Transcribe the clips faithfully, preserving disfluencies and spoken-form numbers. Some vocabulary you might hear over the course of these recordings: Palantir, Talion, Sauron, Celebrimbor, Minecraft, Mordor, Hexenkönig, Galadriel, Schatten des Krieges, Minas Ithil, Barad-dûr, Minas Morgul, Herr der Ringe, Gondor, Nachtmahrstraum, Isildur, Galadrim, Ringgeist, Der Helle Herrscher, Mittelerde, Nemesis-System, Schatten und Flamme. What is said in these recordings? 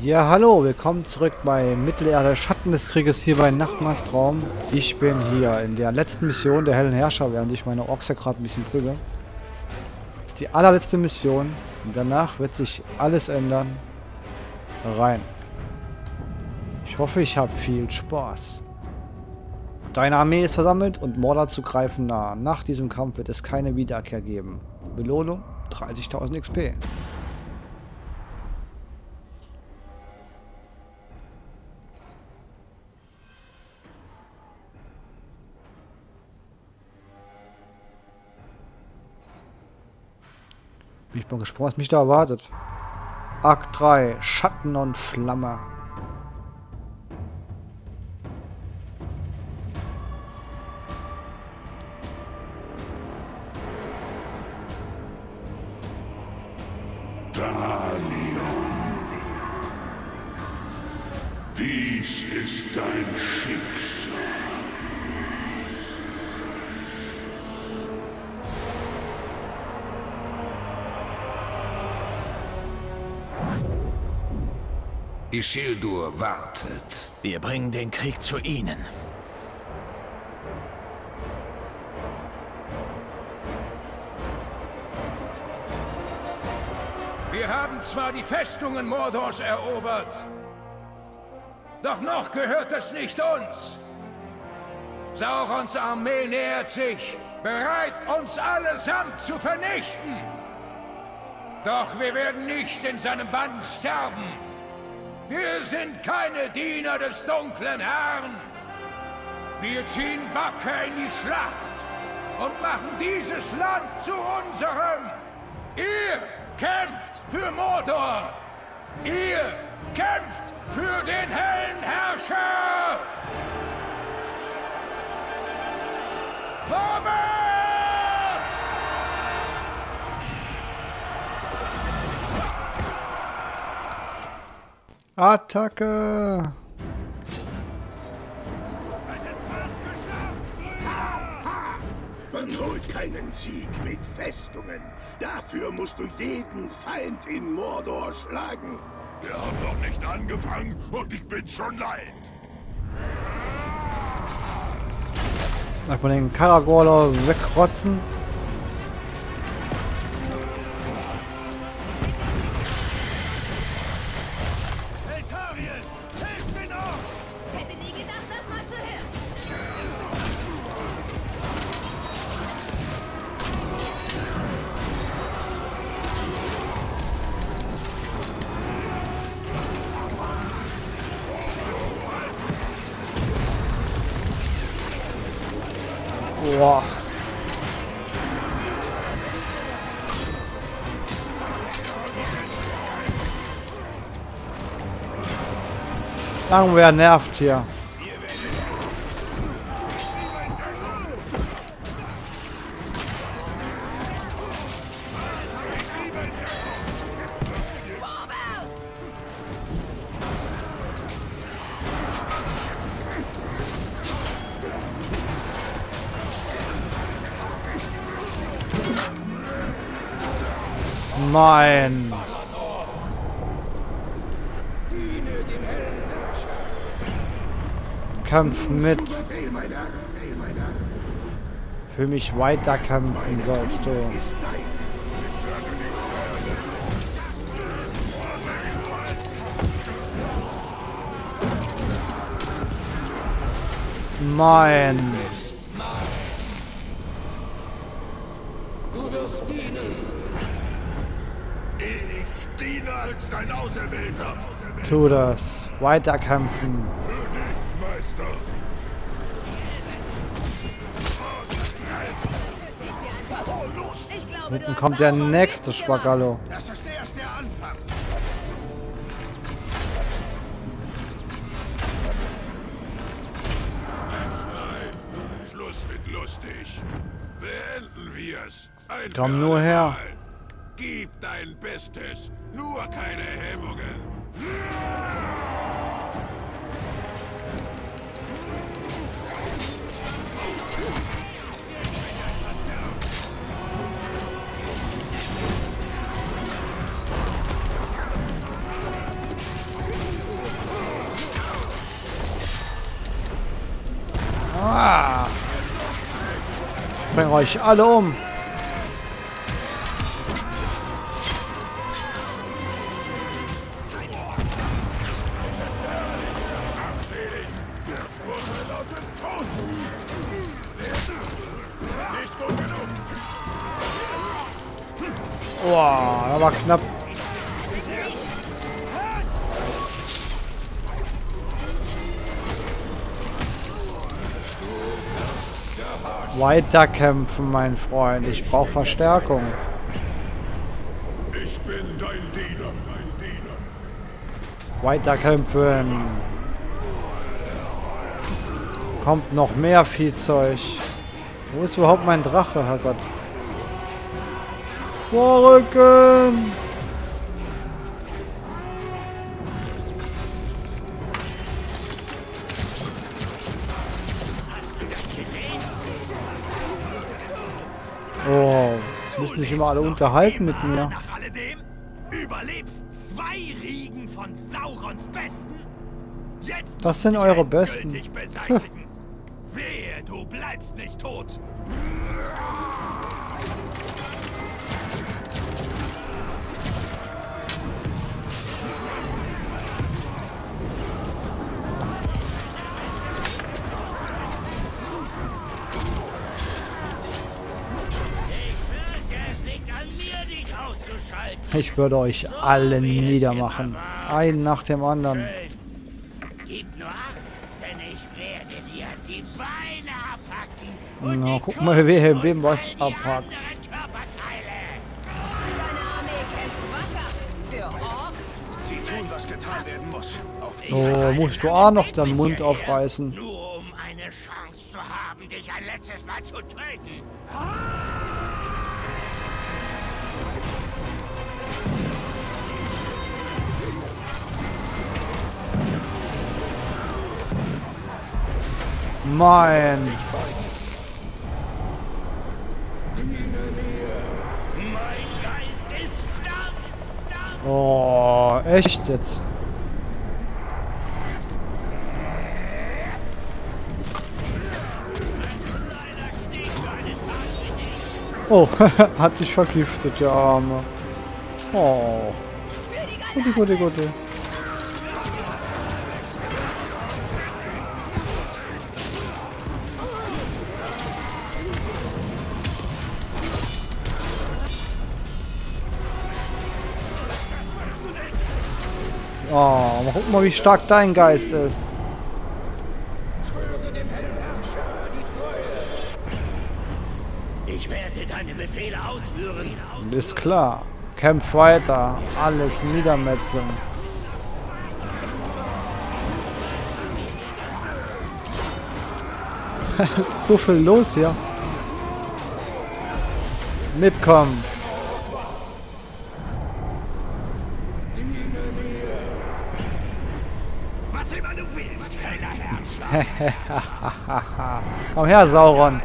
Ja, hallo, willkommen zurück bei Mittelerde Schatten des Krieges hier bei Nachtmahrstraum. Ich bin hier in der letzten Mission der Hellen Herrscher, während ich meine Orks gerade ein bisschen prüge. Das ist die allerletzte Mission. Danach wird sich alles ändern. Rein. Ich hoffe, ich habe viel Spaß. Deine Armee ist versammelt und Mordor zu greifen nah. Nach diesem Kampf wird es keine Wiederkehr geben. Belohnung dreißigtausend X P. Bin ich mal gesprungen, was mich da erwartet. Akt drei, Schatten und Flamme. Talion. Dies ist dein Schicksal. Isildur wartet. Wir bringen den Krieg zu ihnen. Wir haben zwar die Festungen Mordors erobert, doch noch gehört es nicht uns. Saurons Armee nähert sich, bereit, uns allesamt zu vernichten. Doch wir werden nicht in seinem Bann sterben. Wir sind keine Diener des dunklen Herrn. Wir ziehen wacker in die Schlacht und machen dieses Land zu unserem. Ihr kämpft für Mordor. Ihr kämpft für den hellen Herrscher. Vorwärts! Attacke! Es ist fast geschafft! Man holt keinen Sieg mit Festungen. Dafür musst du jeden Feind in Mordor schlagen. Wir haben noch nicht angefangen und ich bin schon leid. Lass mal den Karagorler wegkrotzen. Boah. Irgendwer nervt hier. Nein. Kämpf mit. Für mich weiter kämpfen sollst du. Nein. Du wirst dienen. Ich diene als dein Auserwählter. Tu das. Weiterkämpfen. Für dich, Meister. Hinten kommt der nächste Spagallo. Das ist erst der Anfang. Nein. Schluss mit lustig. Beenden wir's. Komm nur her. Gib dein Bestes, nur keine Hemmungen. Ah. Ich bringe euch alle um. Boah, da war knapp. Weiterkämpfen, mein Freund. Ich brauche Verstärkung. Ich bin dein Diener, dein Diener. Weiterkämpfen. Kommt noch mehr Viehzeug. Wo ist überhaupt mein Drache, Herrgott? Vorrücken! Oh, müssen sich immer alle unterhalten mit mir. Nach alledem überlebst zwei Riegen von Saurons Besten. Jetzt das sind eure Besten. Wehe, du bleibst nicht tot. Ich würde euch alle niedermachen. Einen nach dem anderen. Na, guck mal, wer wem was abhackt. Oh, musst du auch noch den Mund aufreißen. Nur um eine Chance zu haben, dich ein letztes Mal zu töten. Mein. Oh, echt jetzt? Oh, hat sich vergiftet, der Arme. Oh. Gute, gute, gute. Oh, mal gucken mal, wie stark dein Geist ist. Ich werde deine Befehle ausführen. Ist klar. Kämpf weiter. Alles niedermetzeln. So viel los hier. Mitkommen. Komm her, Sauron.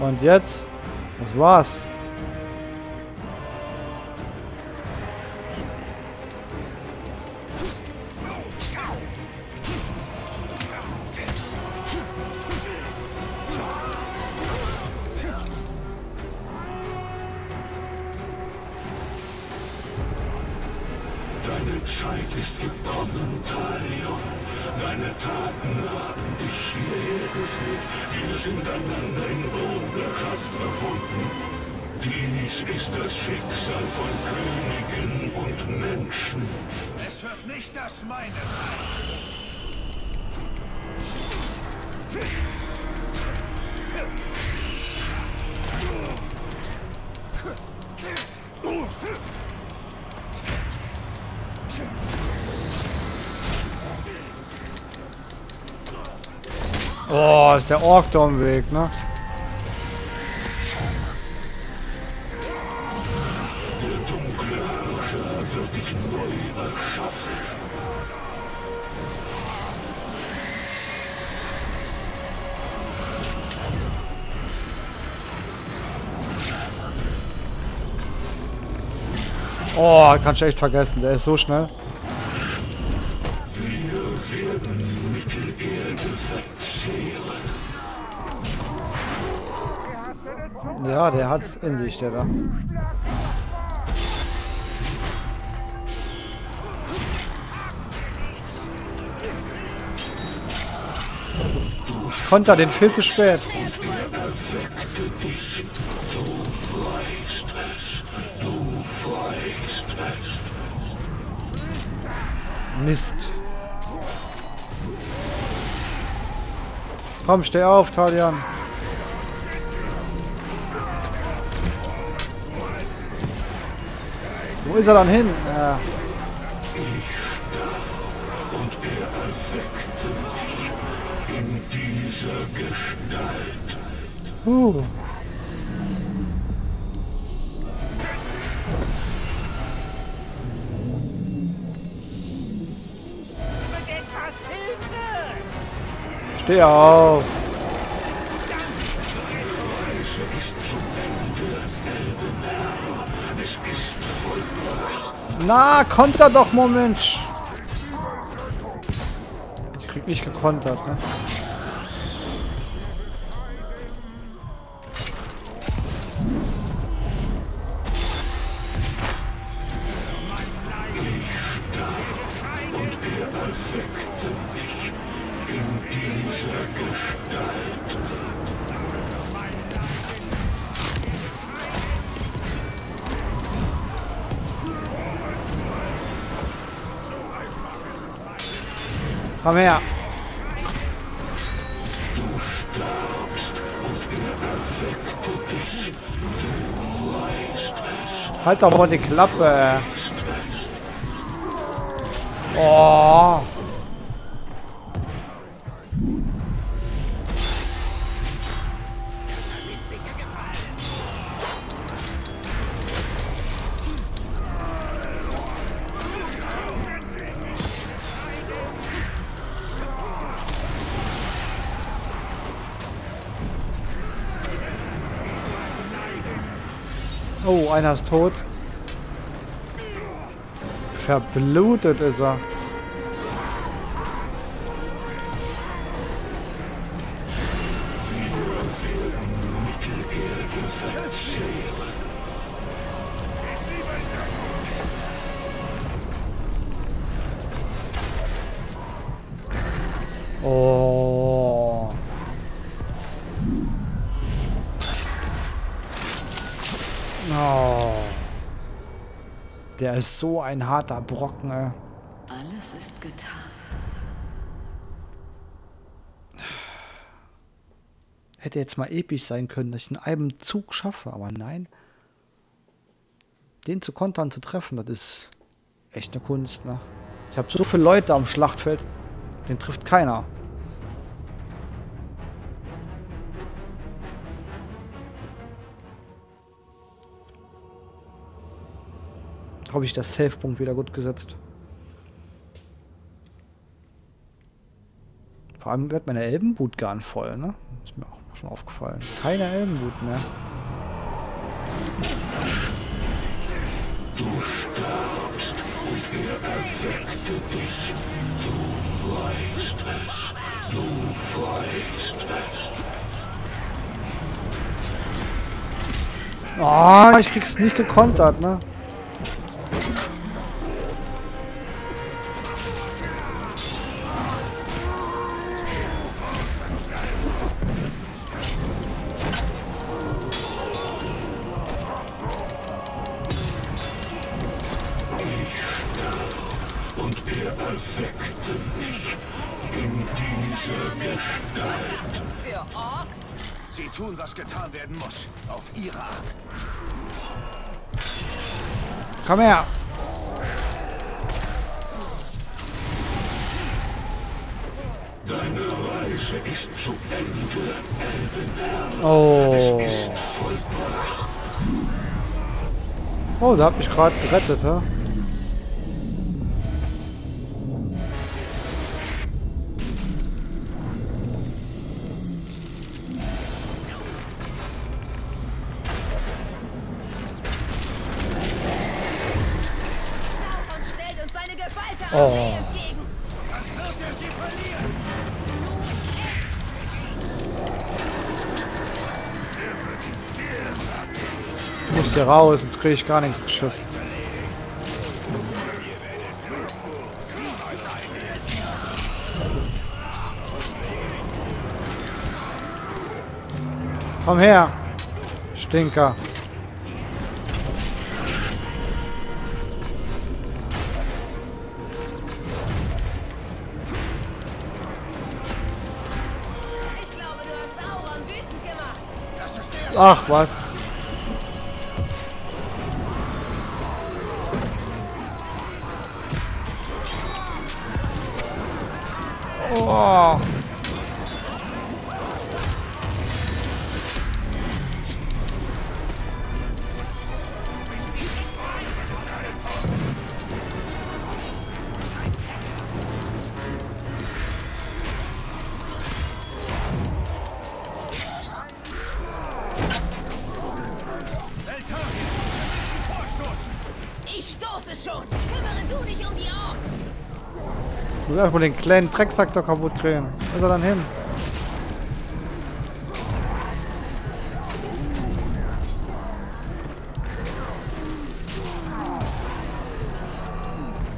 Und jetzt? Das war's. Oh, ist der Ork da am Weg, ne? Oh, kannst du echt vergessen, der ist so schnell. Ja, der hat's in sich, der da. Ich konter den viel zu spät. Mist. Komm, steh auf, Talion. Wo ist er dann hin? Ja. Uh. Steh auf! Na, konter doch, Moment! Ich krieg nicht gekontert, ne? Komm her. Du starbst und er erweckte dich. Du weißt es. Halt doch mal die Klappe. Oh. Oh, einer ist tot. Verblutet ist er. Der ist so ein harter Brocken, ey. Alles ist getan. Hätte jetzt mal episch sein können, dass ich einen halben Zug schaffe, aber nein. Den zu kontern, zu treffen, das ist echt eine Kunst, ne? Ich habe so viele Leute am Schlachtfeld, den trifft keiner. Habe ich das Safe-Punkt wieder gut gesetzt. Vor allem wird meine Elbenboot gar nicht voll, ne? Ist mir auch schon aufgefallen. Keine Elbenboot mehr. Du starbst und er erweckte dich. Du weißt es. Du weißt es. Oh, ich krieg's nicht gekontert, ne? Komm her! Deine Reise ist zu Ende, Elbenherr. Oh. Es ist vollbracht. Oh, sie hat mich gerade gerettet, hä? Oh. Ich muss hier raus, sonst kriege ich gar nichts geschissen. Komm her, Stinker. Ach was. Oh. Ich will erstmal den kleinen Drecksack da kaputt kriegen. Wo ist er dann hin?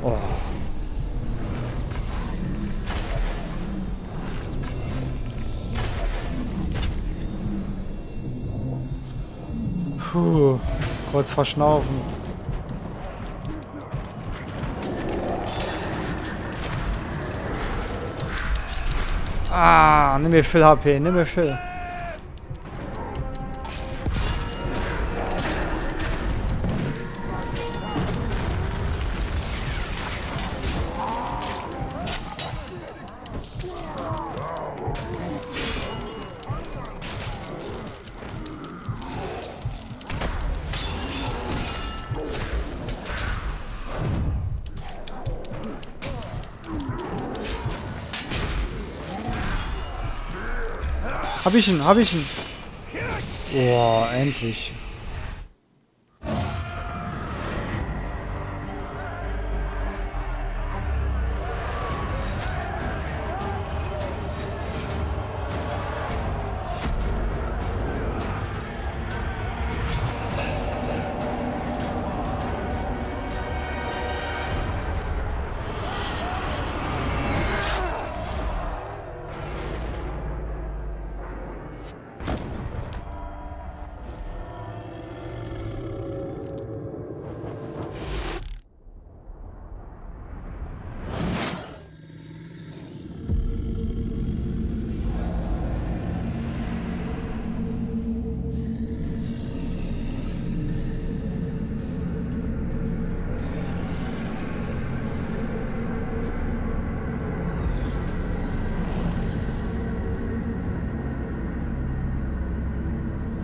Oh. Puh, kurz verschnaufen. Ah, nimm mir viel H P, nimm mir viel. Hab ich ihn, hab ich ihn. Boah, endlich.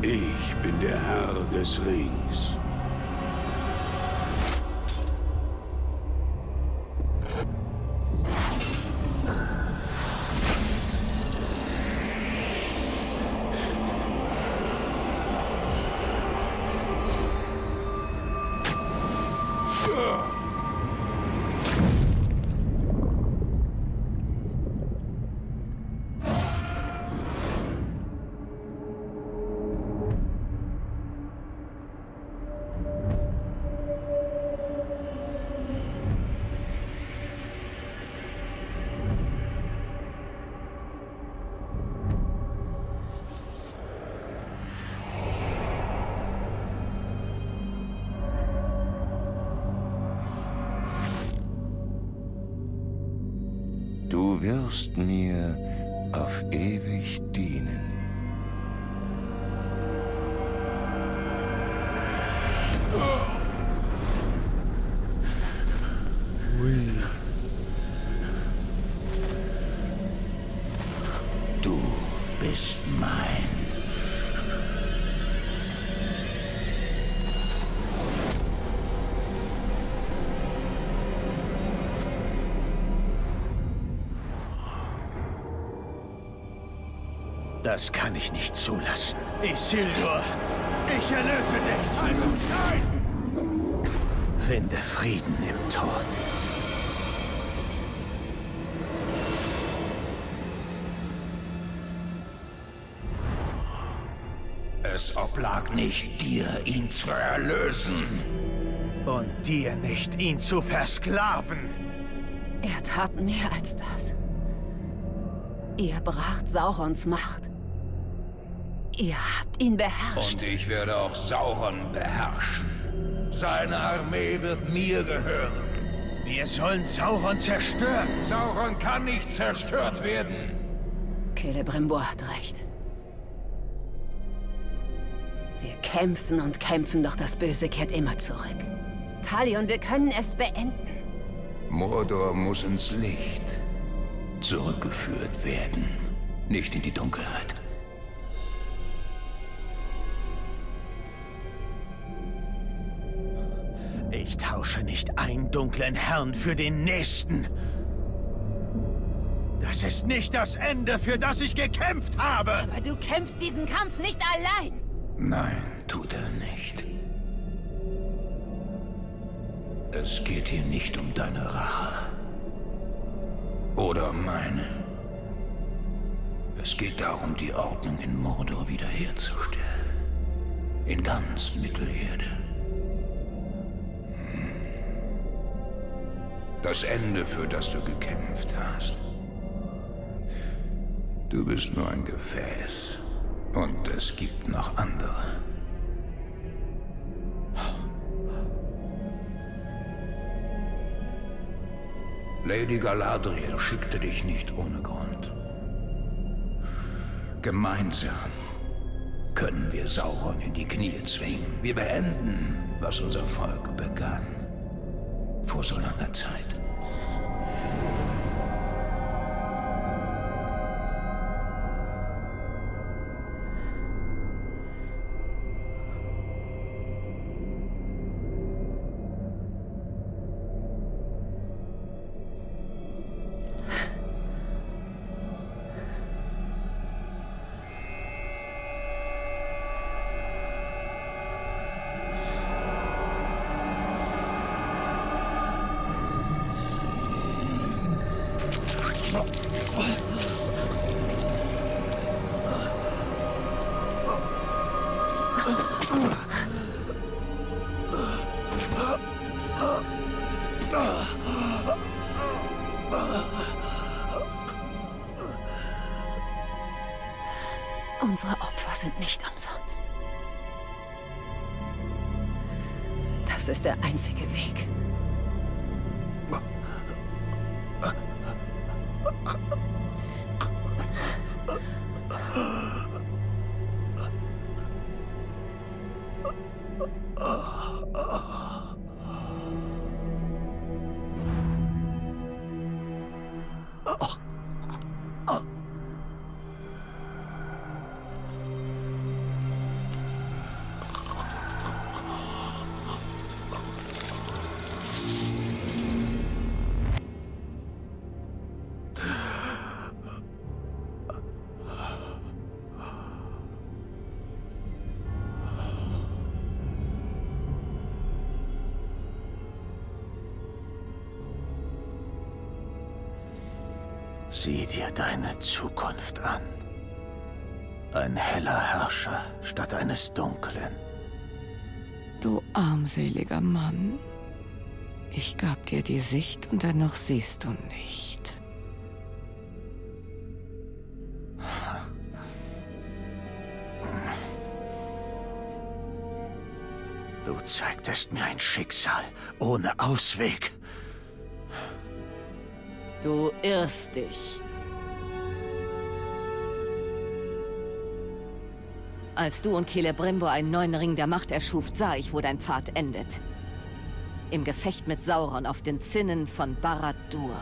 Ich bin der Herr des Rings. Du wirst mir auf ewig dienen. Du bist mein. Das kann ich nicht zulassen. Isildur, ich erlöse dich. Halt und nein! Finde Frieden im Tod. Es Es oblag nicht dir, ihn zu erlösen. Und dir nicht, ihn zu versklaven. Er tat mehr als das. Ihr bracht Saurons Macht. Ihr habt ihn beherrscht. Und ich werde auch Sauron beherrschen. Seine Armee wird mir gehören. Wir sollen Sauron zerstören. Sauron kann nicht zerstört werden. Celebrimbor hat recht. Wir kämpfen und kämpfen, doch das Böse kehrt immer zurück. Talion, wir können es beenden. Mordor muss ins Licht zurückgeführt werden, nicht in die Dunkelheit. Ich tausche nicht einen dunklen Herrn für den nächsten. Das ist nicht das Ende, für das ich gekämpft habe. Aber du kämpfst diesen Kampf nicht allein. Nein, tut er nicht. Es geht hier nicht um deine Rache. Oder meine. Es geht darum, die Ordnung in Mordor wiederherzustellen. In ganz Mittelerde. Das Ende, für das du gekämpft hast. Du bist nur ein Gefäß. Und es gibt noch andere. Lady Galadriel schickte dich nicht ohne Grund. Gemeinsam können wir Sauron in die Knie zwingen. Wir beenden, was unser Volk begann. Vor so langer Zeit. Unsere Opfer sind nicht umsonst. Das ist der einzige Weg. Sieh dir deine Zukunft an. Ein heller Herrscher statt eines dunklen. Du armseliger Mann. Ich gab dir die Sicht und dennoch siehst du nicht. Du zeigtest mir ein Schicksal ohne Ausweg. Du irrst dich. Als du und Celebrimbor einen neuen Ring der Macht erschuft, sah ich, wo dein Pfad endet. Im Gefecht mit Sauron auf den Zinnen von Barad-dûr.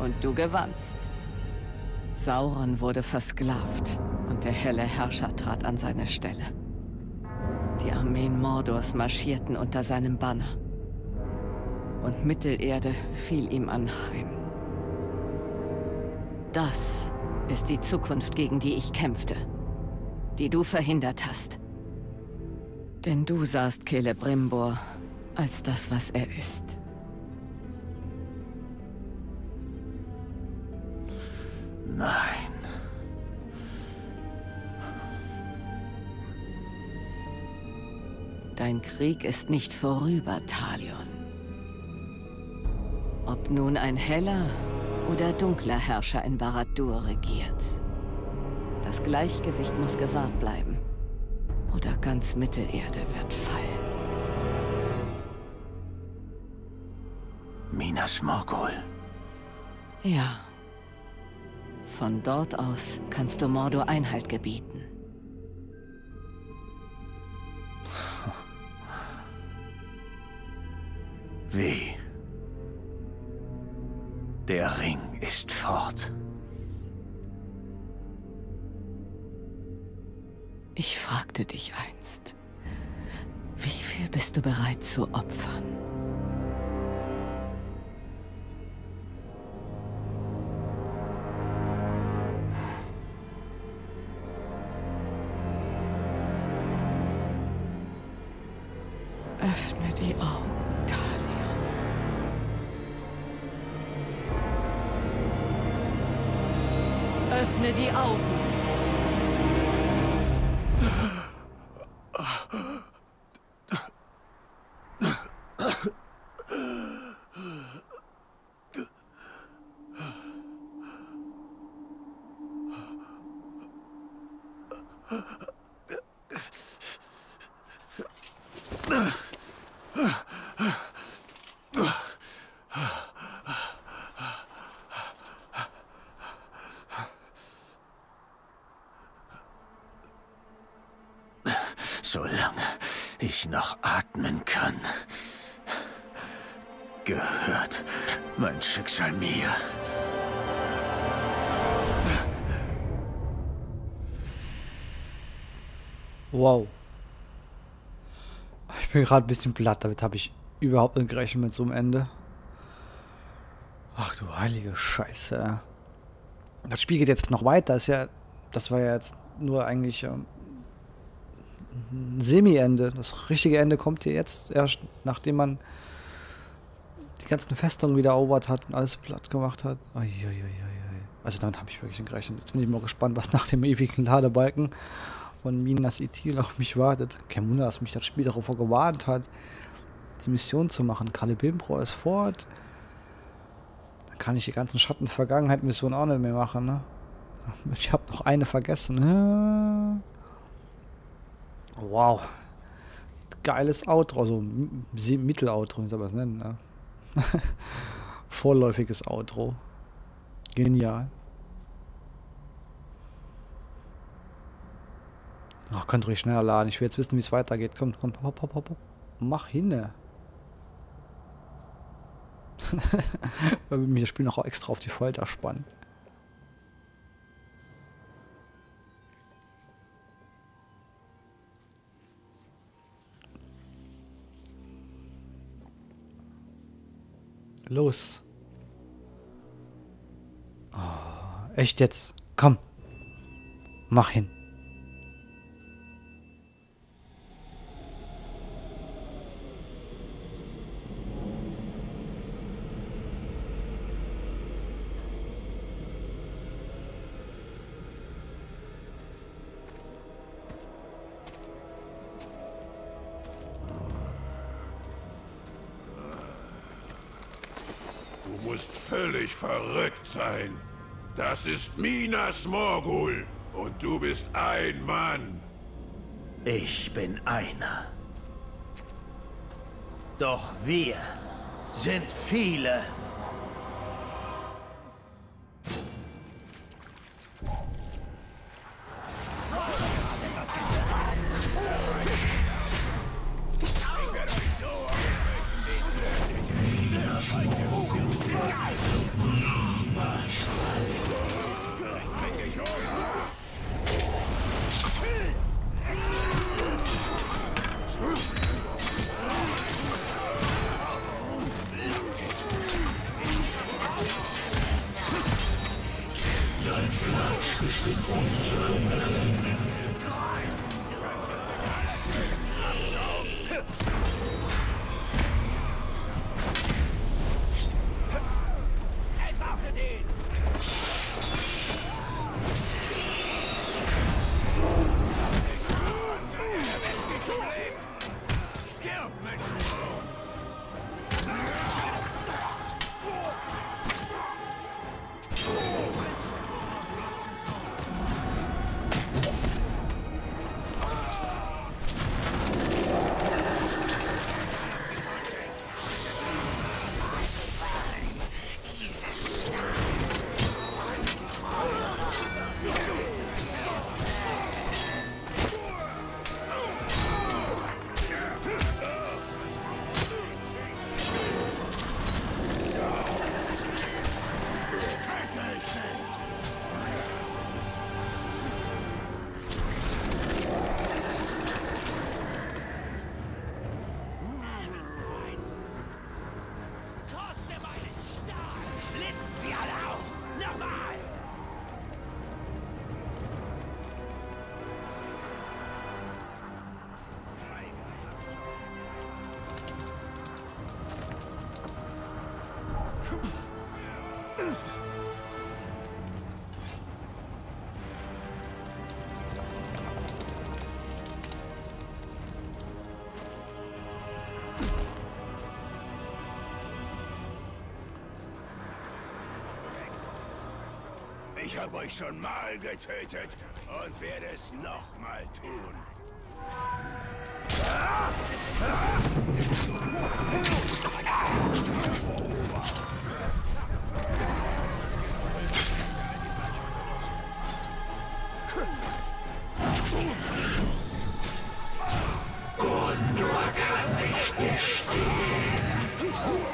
Und du gewannst. Sauron wurde versklavt und der helle Herrscher trat an seine Stelle. Die Armeen Mordors marschierten unter seinem Banner. Und Mittelerde fiel ihm anheim. Das ist die Zukunft, gegen die ich kämpfte, die du verhindert hast. Denn du sahst Celebrimbor als das, was er ist. Nein. Dein Krieg ist nicht vorüber, Talion. Ob nun ein heller oder dunkler Herrscher in Barad-dûr regiert, das Gleichgewicht muss gewahrt bleiben, oder ganz Mittelerde wird fallen. Minas Morgul. Ja. Von dort aus kannst du Mordor Einhalt gebieten. Weh. Der Ring ist fort. Ich fragte dich einst, wie viel bist du bereit zu opfern? Öffne die Augen, Talion. Öffne die Augen. Solange ich noch atmen kann, gehört mein Schicksal mir. Wow. Ich bin gerade ein bisschen platt, damit habe ich überhaupt nicht gerechnet mit so einem Ende. Ach du heilige Scheiße. Das Spiel geht jetzt noch weiter, ist ja, das war ja jetzt nur eigentlich Ähm, Semi-Ende. Das richtige Ende kommt hier jetzt erst, nachdem man die ganzen Festungen wieder erobert hat und alles platt gemacht hat. Ui, ui, ui, ui. Also damit habe ich wirklich nicht gerechnet. Jetzt bin ich mal gespannt, was nach dem ewigen Ladebalken von Minas Ithil auf mich wartet. Kein Wunder, dass mich das Spiel darauf gewarnt hat, die Mission zu machen. Celebrimbor ist fort. Dann kann ich die ganzen Schatten-Vergangenheit-Missionen auch nicht mehr machen, ne? Ich habe noch eine vergessen. Wow, geiles Outro, so Mittel-Outro, wie soll man es nennen, ne? Vorläufiges Outro. Genial. Ach, könnt ruhig schneller laden, ich will jetzt wissen, wie es weitergeht. Komm, komm, hopp, hopp, hopp, hopp. Mach hinne. Weil mich das Spiel noch extra auf die Folter spannen. Los. Oh, echt jetzt? Komm. Mach hin. Du musst völlig verrückt sein. Das ist Minas Morgul und du bist ein Mann. Ich bin einer. Doch wir sind viele. Angst. Ich habe euch schon mal getötet und werde es noch mal tun. Ah! Ah! Gondor kann nicht bestehen. Ugh!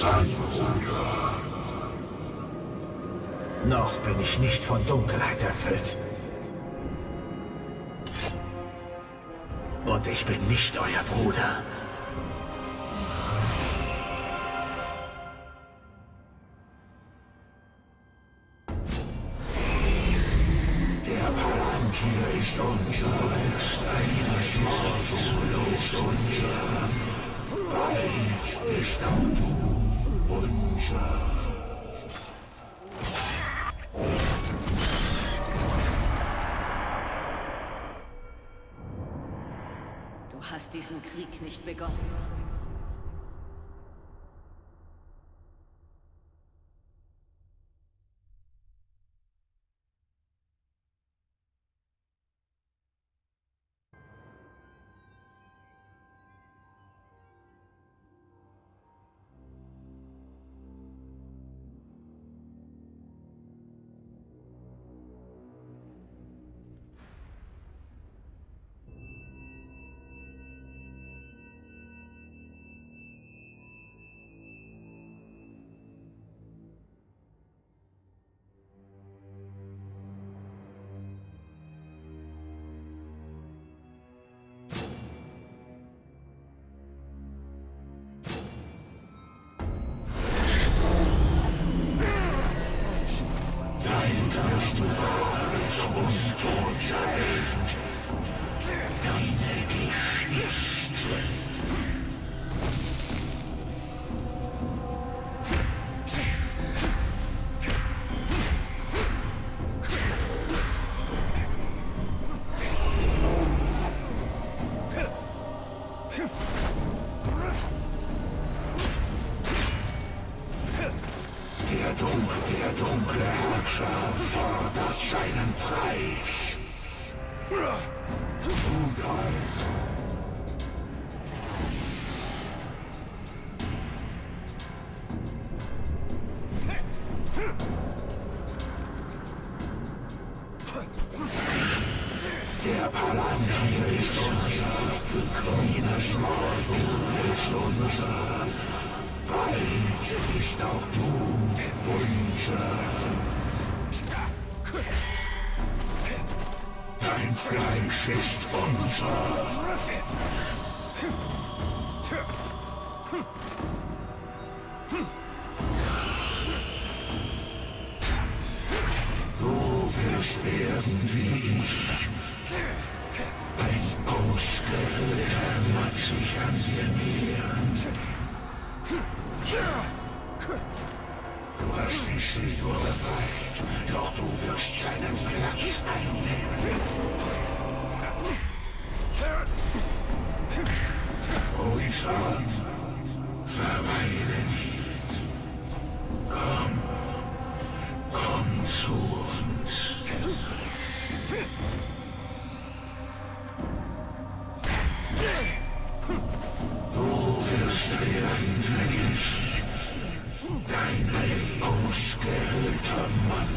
sein Bruder. Noch bin ich nicht von Dunkelheit erfüllt. Und ich bin nicht euer Bruder. Hier ist unser, ist eines Mordolos unser, bald ist auch du unser. Du hast diesen Krieg nicht begonnen. Der Palantir ist unser, Minas Morgul ist unser, bald ist auch du unser. Dein Fleisch ist unser. Es werden wie ich. Ein ausgehöhlter wird sich an dir nähern. Du hast Isildur befreit, doch du wirst seinen Platz einnehmen. O Sauron, verweile nicht. Komm, komm zu uns. Du wirst werden wie ich, dein ein ausgehöhlter Mann.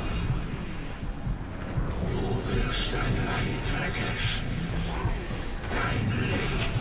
Du wirst dein Leid vergessen, dein Leben.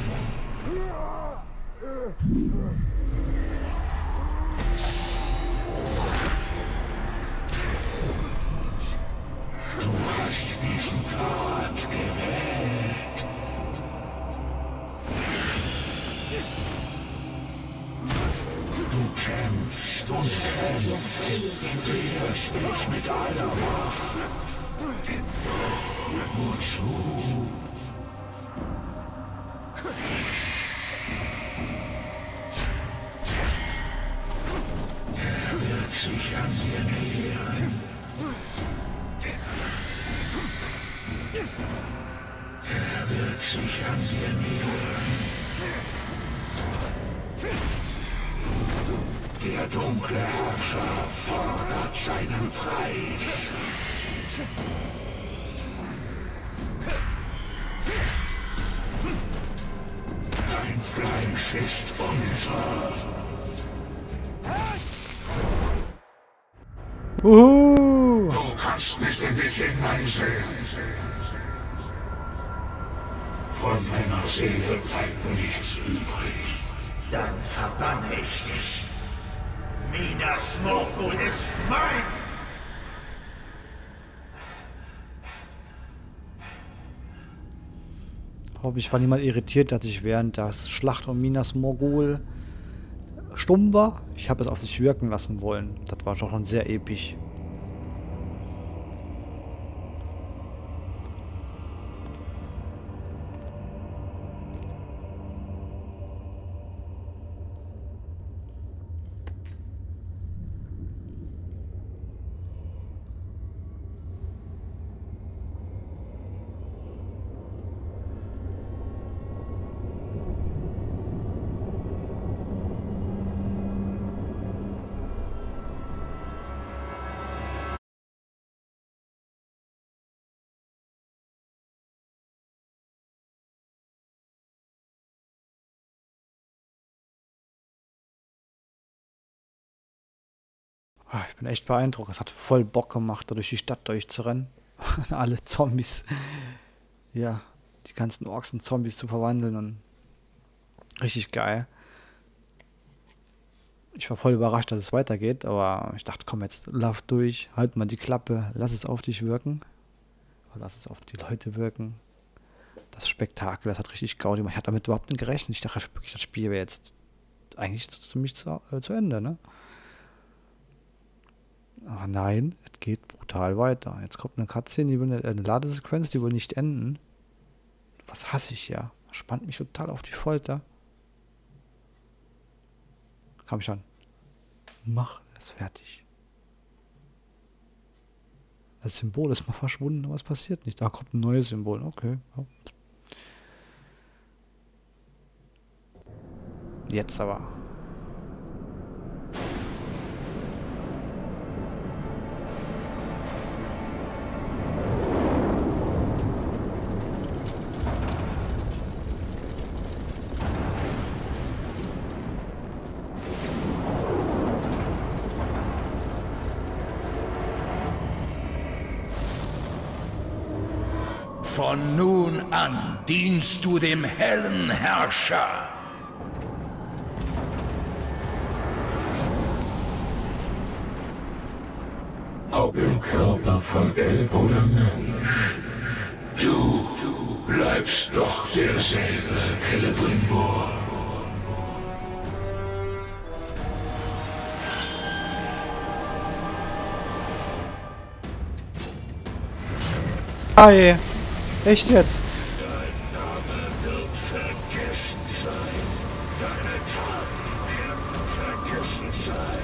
Uhu. Du kannst nicht in dich hineinsehen. Von meiner Seele bleibt nichts übrig. Dann verbanne ich dich. Minas Morgul ist mein! Ich war niemand irritiert, dass ich während der Schlacht um Minas Morgul stumm war. Ich habe es auf sich wirken lassen wollen. Das war doch schon sehr episch. Ich bin echt beeindruckt. Es hat voll Bock gemacht, da durch die Stadt durchzurennen. Alle Zombies. Ja, die ganzen Orks in Zombies zu verwandeln. Und richtig geil. Ich war voll überrascht, dass es weitergeht. Aber ich dachte, komm, jetzt lauf durch. Halt mal die Klappe. Lass es auf dich wirken. Lass es auf die Leute wirken. Das Spektakel, das hat richtig Gaudi gemacht. Ich hatte damit überhaupt nicht gerechnet. Ich dachte, das Spiel wäre jetzt eigentlich ziemlich zu, äh, zu Ende, ne? Ach nein, es geht brutal weiter. Jetzt kommt eine Cutscene, die will, äh, eine Ladesequenz, die will nicht enden. Was hasse ich ja? Das spannt mich total auf die Folter. Komm schon. Mach es fertig. Das Symbol ist mal verschwunden, aber es passiert nicht. Da kommt ein neues Symbol. Okay. Ja. Jetzt aber. Von nun an dienst du dem hellen Herrscher. Ob im Körper von Elb oder Mensch, du, du bleibst doch derselbe, Celebrimbor. Hi. Echt jetzt? Dein Name wird vergessen sein. Deine Taten werden vergessen sein.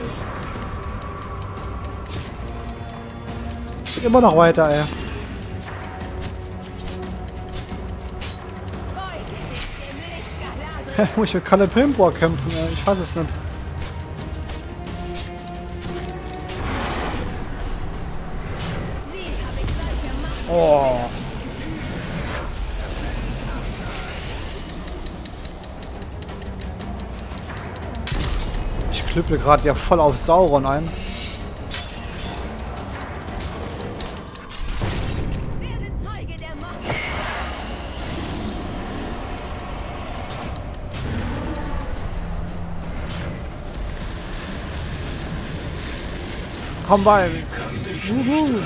Geht immer noch weiter, ey. Ich muss mit Celebrimbor kämpfen, ey. Ich fass es nicht. Oh. Ich knüppel gerade ja voll auf Sauron ein. Komm bei. Juhu.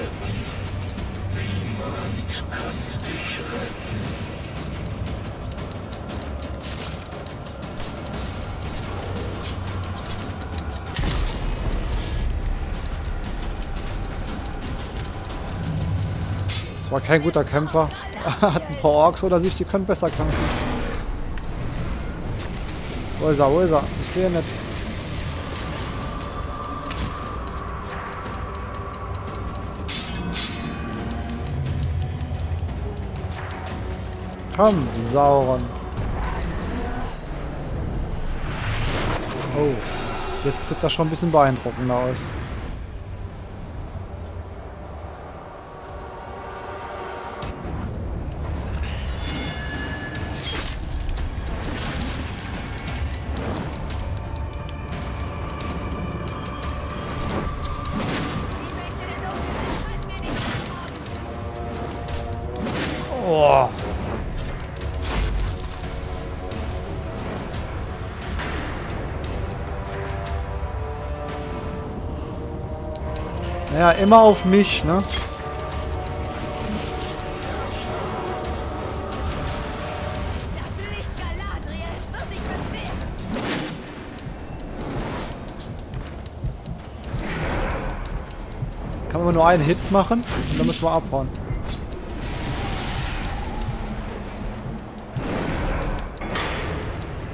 War kein guter Kämpfer. Hat ein paar Orks oder sich, die können besser kämpfen. Wo ist er, wo ist er? Ich sehe nicht. Komm, Sauron. Oh, jetzt sieht das schon ein bisschen beeindruckender aus. Ja, immer auf mich, ne? Kann man nur einen Hit machen und dann müssen wir abhauen.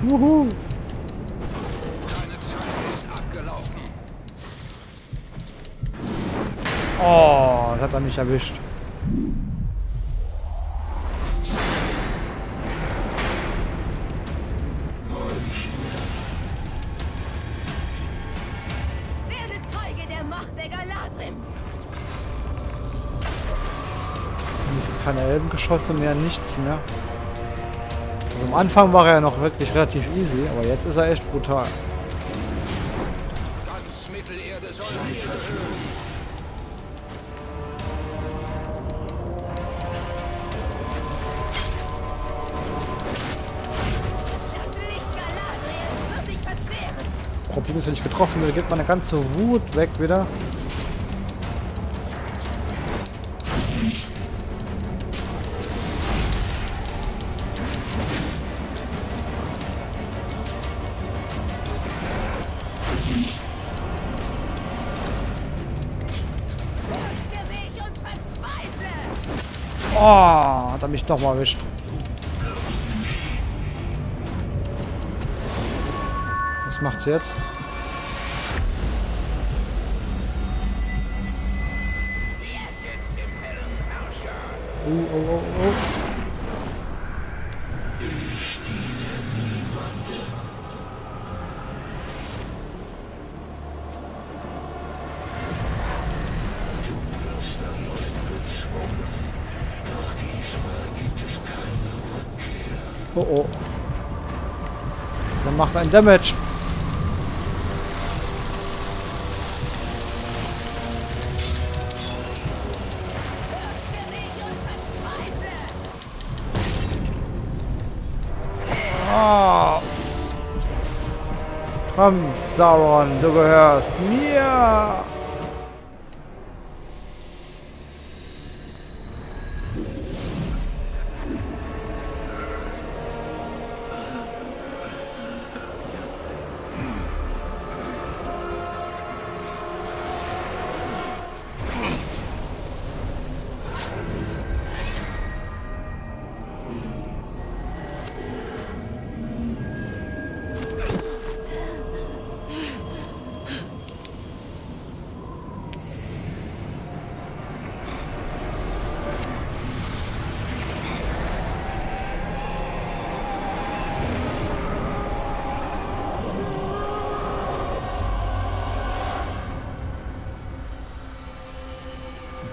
Wuhu! Oh, das hat er mich erwischt. Werde Zeuge der Macht der Galadrim. Mist, keine Elbengeschosse mehr, nichts mehr. Also am Anfang war er ja noch wirklich relativ easy, aber jetzt ist er echt brutal. Ganz Mittelerde soll Problem ist, wenn ich getroffen werde, gibt meine ganze Wut weg wieder. Oh, hat er mich nochmal erwischt. Was macht's jetzt? Oh, oh, oh, oh. Ich diene niemandem. Du wirst erneut bezwungen. Doch diesmal gibt es keine Rückkehr. Oh, oh. Dann macht ein Damage. Komm, Sauron, du gehörst mir!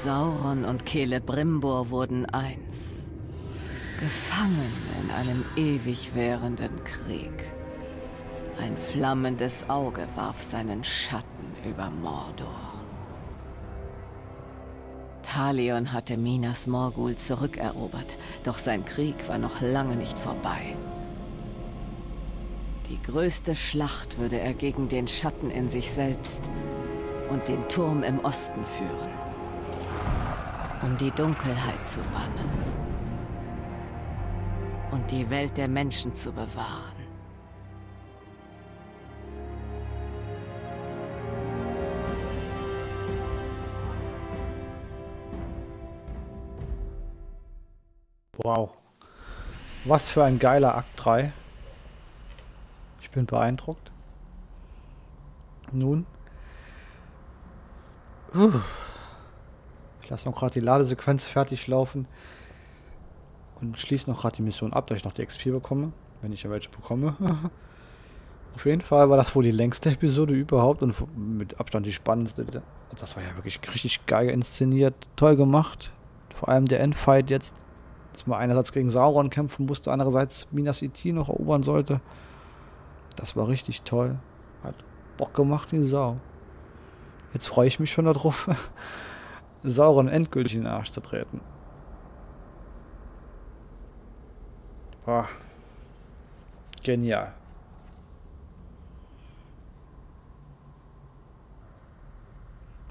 Sauron und Celebrimbor wurden eins, gefangen in einem ewig währenden Krieg. Ein flammendes Auge warf seinen Schatten über Mordor. Talion hatte Minas Morgul zurückerobert, doch sein Krieg war noch lange nicht vorbei. Die größte Schlacht würde er gegen den Schatten in sich selbst und den Turm im Osten führen, um die Dunkelheit zu bannen und die Welt der Menschen zu bewahren. Wow. Was für ein geiler Akt drei. Ich bin beeindruckt. Nun. Uh. Ich lasse noch gerade die Ladesequenz fertig laufen und schließe noch gerade die Mission ab, dass ich noch die X P bekomme, wenn ich ja welche bekomme. Auf jeden Fall war das wohl die längste Episode überhaupt und mit Abstand die spannendste. Das war ja wirklich richtig geil inszeniert, toll gemacht. Vor allem der Endfight jetzt, dass man einerseits gegen Sauron kämpfen musste, andererseits Minas Ithil noch erobern sollte. Das war richtig toll. Hat Bock gemacht wie Sau. Jetzt freue ich mich schon darauf, Sauron endgültig in den Arsch zu treten. Boah. Genial.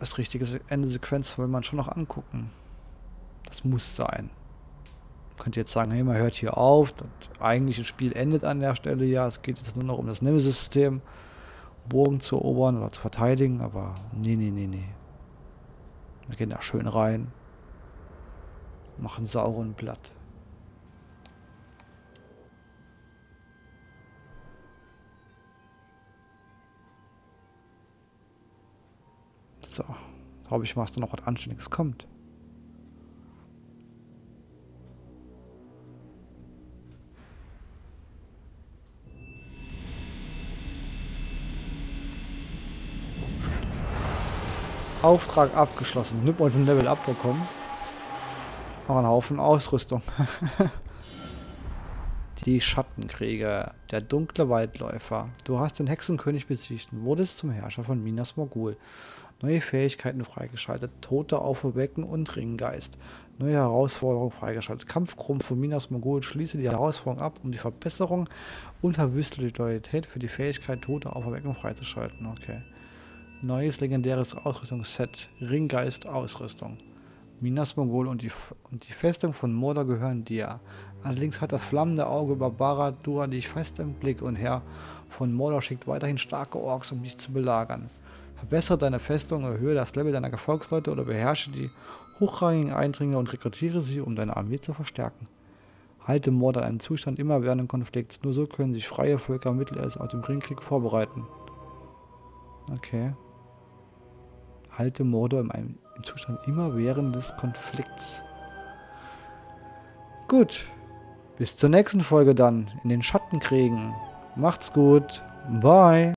Das richtige Ende-Sequenz will man schon noch angucken. Das muss sein. Könnt ihr jetzt sagen, hey, man hört hier auf, das eigentliche Spiel endet an der Stelle, ja, es geht jetzt nur noch um das Nemesis-System, Burgen zu erobern oder zu verteidigen, aber nee, nee, nee, nee. Wir gehen da schön rein, machen Sauron platt. So, glaube ich mal, dass da noch was Anständiges kommt. Auftrag abgeschlossen. Nimm uns ein Level abbekommen. Auch einen Haufen Ausrüstung. Die Schattenkrieger. Der dunkle Waldläufer. Du hast den Hexenkönig besiegt und wurdest zum Herrscher von Minas Morgul. Neue Fähigkeiten freigeschaltet. Tote auferwecken und Ringgeist. Neue Herausforderung freigeschaltet. Kampfgruppen von Minas Morgul. Schließe die Herausforderung ab, um die Verbesserung und verwüste die Loyalität für die Fähigkeit, Tote auferwecken freizuschalten. Okay. Neues legendäres Ausrüstungsset, Ringgeist Ausrüstung. Minas Morgul und die, und die Festung von Mordor gehören dir. Allerdings hat das flammende Auge über Barad-dûr dich fest im Blick und Herr von Mordor schickt weiterhin starke Orks, um dich zu belagern. Verbessere deine Festung, erhöhe das Level deiner Gefolgsleute oder beherrsche die hochrangigen Eindringlinge und rekrutiere sie, um deine Armee zu verstärken. Halte Mordor in einem Zustand immerwährenden Konflikts, nur so können sich freie Völker Mittelerdes auf den Ringkrieg vorbereiten. Okay. Halte Mordor in einem im Zustand immerwährendes Konflikts. Gut. Bis zur nächsten Folge dann. In den Schattenkriegen. Macht's gut. Bye.